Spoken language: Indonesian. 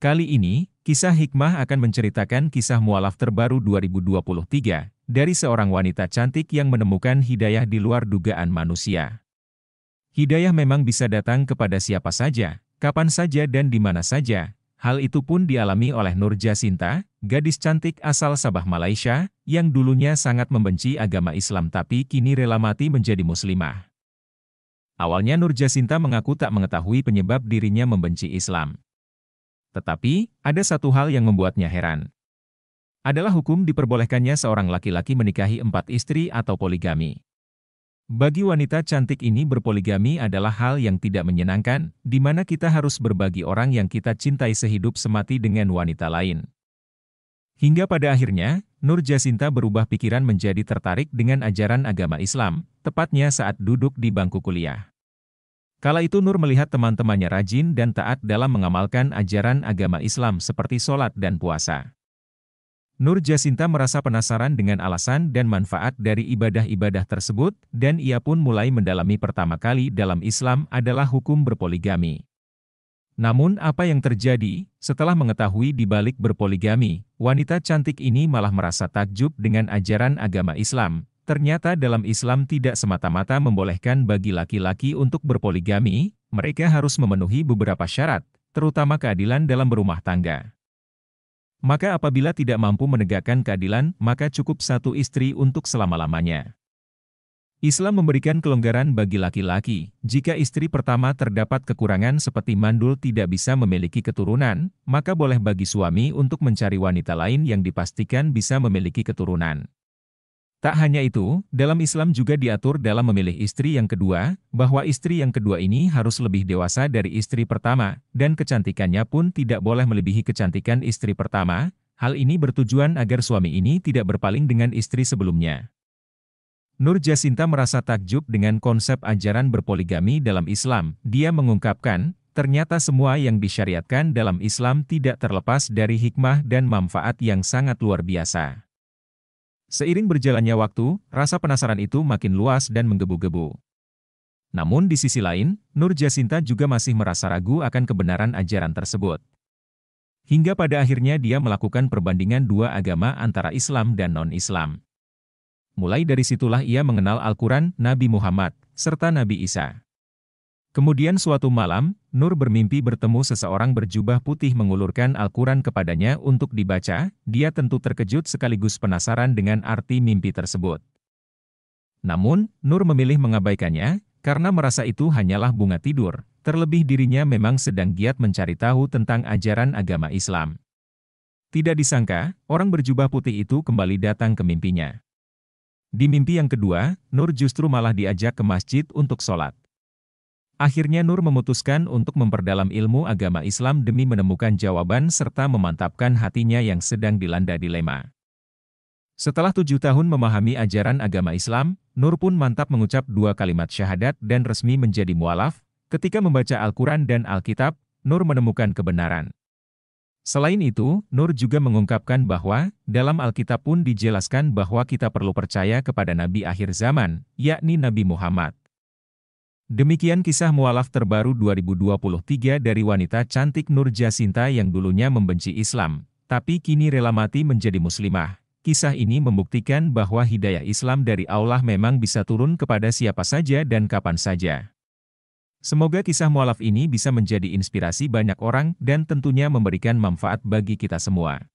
Kali ini, Kisah Hikmah akan menceritakan kisah muallaf terbaru 2023 dari seorang wanita cantik yang menemukan hidayah di luar dugaan manusia. Hidayah memang bisa datang kepada siapa saja, kapan saja dan di mana saja. Hal itu pun dialami oleh Nur Jasinta, gadis cantik asal Sabah Malaysia, yang dulunya sangat membenci agama Islam tapi kini rela mati menjadi muslimah. Awalnya Nur Jasinta mengaku tak mengetahui penyebab dirinya membenci Islam. Tetapi, ada satu hal yang membuatnya heran. Adalah hukum diperbolehkannya seorang laki-laki menikahi 4 istri atau poligami. Bagi wanita cantik ini berpoligami adalah hal yang tidak menyenangkan, di mana kita harus berbagi orang yang kita cintai sehidup semati dengan wanita lain. Hingga pada akhirnya, Nur Jasinta berubah pikiran menjadi tertarik dengan ajaran agama Islam, tepatnya saat duduk di bangku kuliah. Kala itu Nur melihat teman-temannya rajin dan taat dalam mengamalkan ajaran agama Islam seperti sholat dan puasa. Nur Jasinta merasa penasaran dengan alasan dan manfaat dari ibadah-ibadah tersebut, dan ia pun mulai mendalami. Pertama kali dalam Islam adalah hukum berpoligami. Namun apa yang terjadi, setelah mengetahui di balik berpoligami, wanita cantik ini malah merasa takjub dengan ajaran agama Islam. Ternyata dalam Islam tidak semata-mata membolehkan bagi laki-laki untuk berpoligami, mereka harus memenuhi beberapa syarat, terutama keadilan dalam berumah tangga. Maka apabila tidak mampu menegakkan keadilan, maka cukup 1 istri untuk selama-lamanya. Islam memberikan kelonggaran bagi laki-laki, jika istri pertama terdapat kekurangan seperti mandul tidak bisa memiliki keturunan, maka boleh bagi suami untuk mencari wanita lain yang dipastikan bisa memiliki keturunan. Tak hanya itu, dalam Islam juga diatur dalam memilih istri yang kedua, bahwa istri yang kedua ini harus lebih dewasa dari istri pertama, dan kecantikannya pun tidak boleh melebihi kecantikan istri pertama. Hal ini bertujuan agar suami ini tidak berpaling dengan istri sebelumnya. Nur Jasinta merasa takjub dengan konsep ajaran berpoligami dalam Islam. Dia mengungkapkan, ternyata semua yang disyariatkan dalam Islam tidak terlepas dari hikmah dan manfaat yang sangat luar biasa. Seiring berjalannya waktu, rasa penasaran itu makin luas dan menggebu-gebu. Namun di sisi lain, Nur Jasinta juga masih merasa ragu akan kebenaran ajaran tersebut. Hingga pada akhirnya dia melakukan perbandingan 2 agama antara Islam dan non-Islam. Mulai dari situlah ia mengenal Al-Quran, Nabi Muhammad, serta Nabi Isa. Kemudian suatu malam, Nur bermimpi bertemu seseorang berjubah putih mengulurkan Al-Quran kepadanya untuk dibaca. Dia tentu terkejut sekaligus penasaran dengan arti mimpi tersebut. Namun, Nur memilih mengabaikannya, karena merasa itu hanyalah bunga tidur, terlebih dirinya memang sedang giat mencari tahu tentang ajaran agama Islam. Tidak disangka, orang berjubah putih itu kembali datang ke mimpinya. Di mimpi yang kedua, Nur justru malah diajak ke masjid untuk sholat. Akhirnya Nur memutuskan untuk memperdalam ilmu agama Islam demi menemukan jawaban serta memantapkan hatinya yang sedang dilanda dilema. Setelah 7 tahun memahami ajaran agama Islam, Nur pun mantap mengucap 2 kalimat syahadat dan resmi menjadi muallaf. Ketika membaca Al-Quran dan Alkitab, Nur menemukan kebenaran. Selain itu, Nur juga mengungkapkan bahwa dalam Alkitab pun dijelaskan bahwa kita perlu percaya kepada Nabi akhir zaman, yakni Nabi Muhammad. Demikian kisah muallaf terbaru 2023 dari wanita cantik Nur Jasinta yang dulunya membenci Islam, tapi kini rela mati menjadi muslimah. Kisah ini membuktikan bahwa hidayah Islam dari Allah memang bisa turun kepada siapa saja dan kapan saja. Semoga kisah muallaf ini bisa menjadi inspirasi banyak orang dan tentunya memberikan manfaat bagi kita semua.